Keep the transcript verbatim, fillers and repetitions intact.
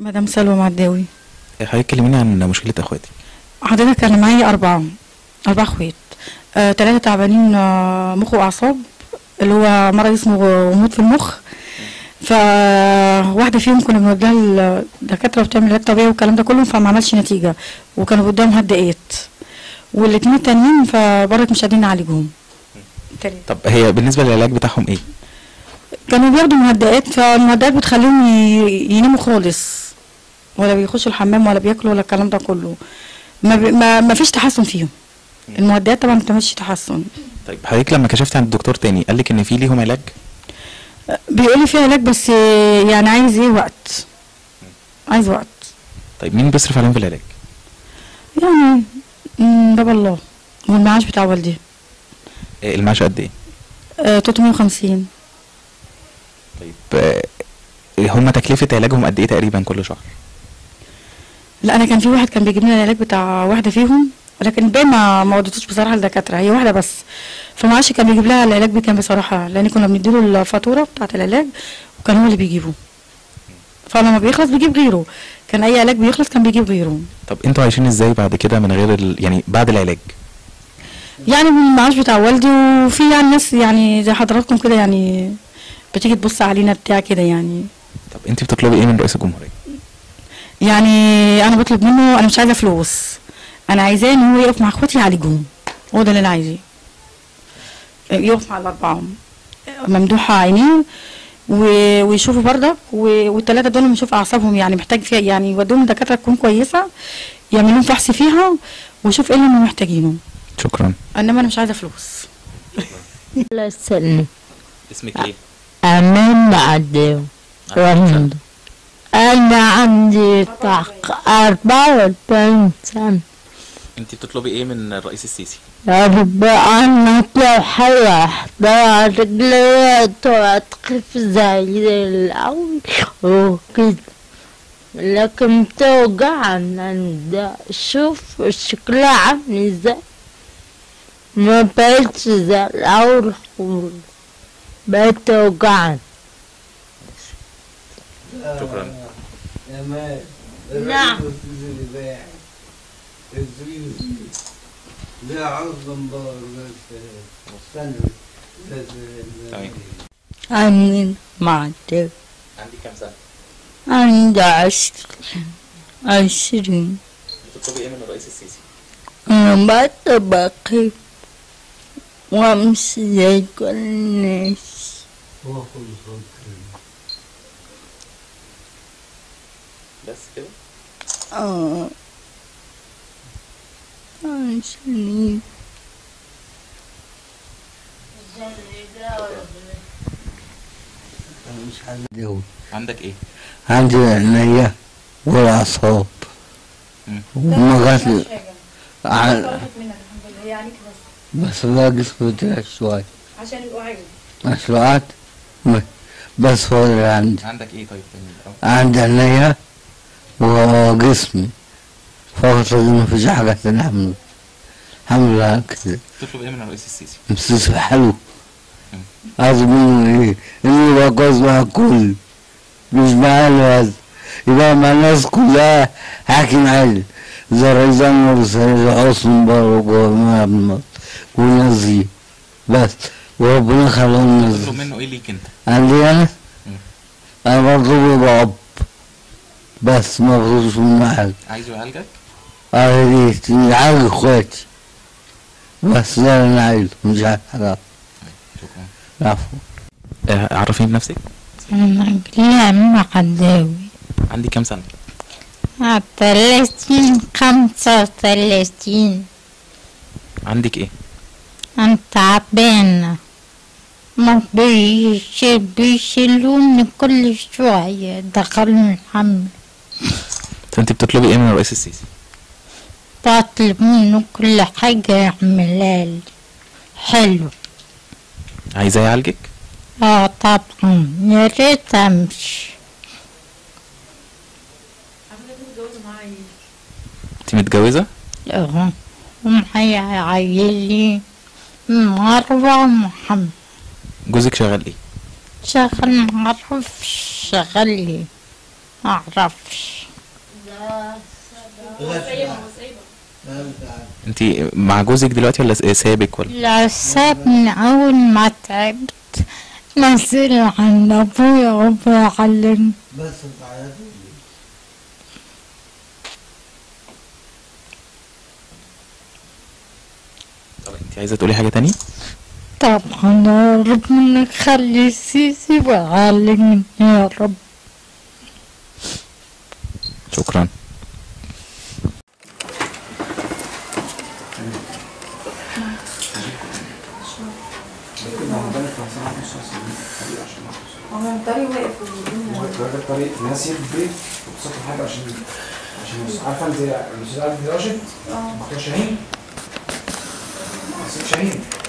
مدام سلوى معداوي. حضرتك كلميني عن مشكله اخواتك. حضرتك انا معايا اربعه اربع اخوات، ثلاثه آه، تعبانين آه، مخ واعصاب، اللي هو مرض اسمه غموض في المخ. فواحده فيهم كنا بنوديها للدكاتره وبتعمل علاج طبيعي والكلام ده كله، فما عملش نتيجه، وكانوا قدامهم هدايات. والاثنين التانيين فبرك مش قادرين نعالجهم. طب هي بالنسبه للعلاج بتاعهم ايه؟ كانوا بياخدوا مهدئات، فالمهدئات بتخليهم يناموا خالص، ولا بيخشوا الحمام ولا بياكلوا ولا الكلام ده كله. ما, ما, ما فيش تحسن فيهم. المهدئات طبعا ما بتعملش تحسن. طيب حضرتك لما كشفت عند الدكتور تاني قال لك ان في ليهم علاج؟ بيقول لي في علاج، بس يعني عايز ايه وقت. عايز وقت. طيب مين بيصرف عليهم في العلاج؟ يعني بابا الله، والمعاش بتاع والدي. المعاش قد ايه؟ آه، تلتمية وخمسين. طيب هم تكلفه علاجهم قد ايه تقريبا كل شهر؟ لا انا كان في واحد كان بيجيب لنا العلاج بتاع واحده فيهم، لكن الباقي ما ما وديتوش بصراحه للدكاتره، هي واحده بس. فمعاش كان بيجيب لها العلاج بكام بصراحه، لان كنا بنديله الفاتوره بتاعه العلاج وكان هو اللي بيجيبه. فلما بيخلص بيجيب غيره، كان اي علاج بيخلص كان بيجيب غيره. طب انتوا عايشين ازاي بعد كده من غير ال... يعني بعد العلاج؟ يعني من المعاش بتاع والدي، وفي يعني ناس يعني زي حضراتكم كده يعني بتيجي تبص علينا بتاع كده يعني. طب انت بتطلبي ايه من رئيس الجمهوريه؟ يعني انا بطلب منه، انا مش عايزه فلوس، انا عايزاه ان هو يقف مع اخواتي يعالجهم، هو ده اللي انا عايزاه. يقف مع الاربعه ممدوحه عينيه، ويشوفوا بردك، والثلاثه دول بنشوف اعصابهم يعني محتاج فيها، يعني يودوهم لدكاتره تكون كويسه يعمل لهم فحص فيها ويشوف ايه اللي هم محتاجينه. شكرا. انما انا مش عايزه فلوس. الله يسلمك. اسمك ايه؟ أمان معداوي. والله أنا عندي أربعة وأربعين سنة. أنت بتطلبي إيه من الرئيس السيسي؟ يا رب أنا أطلع حاجة أحطها رجليا تقعد تخف زي الأول وكده، لكن بتوجعني أشوف شكلها عامل إزاي، ما بقتش زي الأول خالص، بقت توجعني. شكرا. نعم. أمين معداوي. عندي كام سنة؟ عندي عشرين عشرين. بتطلبي إيه من الرئيس السيسي؟ أنا بطلب أخف وأمشي زي كل الناس. بس كده؟ اه عشان انا مش عندي هو. عندك ايه؟ عندي عينيا والاعصاب ومغزل. عن... بس والله جسمي طلع شوية عشان الوعي مشروعات بس هو اللي عندي. عندك ايه طيب؟ عندي عينيا وجسمي فقط، لازم مفيش حاجة تانية. الحمد لله كده. تطلب ايه من الرئيس السيسي؟ السيسي حلو، عايز منه ايه؟ انه يبقى كويس مع الكل، مش معانا بس، يبقى مع الناس كلها حاكم عادل، زي الرئيس انور السيد حسني مبارك وجمال عبد الناصر والناس دي بس، وربنا يخليهم الناس دي. تطلب منه ايه ليك انت؟ عندي انا؟ انا بطلب يبقى اب بس، ما بغيرش منه حاجة. عايزه يعالجك؟ اه يا ريت يعالج اخواتي بس، ده اللي انا عايزه، مش عايز حاجة. شكرا. العفو. آه، عرفيني بنفسك؟ انا رجليا معداوي. عندي كام سنة؟ تلاتين خمسة وتلاتين. عندك ايه؟ انا تعبانة، ما بيش بيشيلوني كل شوية دخلني الحمل. انت بتطلبي ايه من الرئيس السيسي؟ بطلب منه كل حاجة يعملها لي حلو. عايزاه يعالجك؟ اه طبعا، يا ريت امشي. انت متجوزة؟ اه، ومعايا عيالي مروة ومحمد. جوزك شغال ايه؟ شغال معرفش شغال ايه. معرفش. انت مع جوزك دلوقتي ولا سابك ولا؟ لا سابني اول ما تعبت نزل عند ابويا وابويا علمني. بس طب انت عايزه تقولي حاجه تانية؟ طبعا يا رب منك خلي سيسي وعلمني يا رب. شكرا. هو الطريق واقف وبيقول الطريق ناسي البيت وبصفي حاجه عشان عشان عارفه انت الاستاذ عبد الراشد اه شاهين شاهين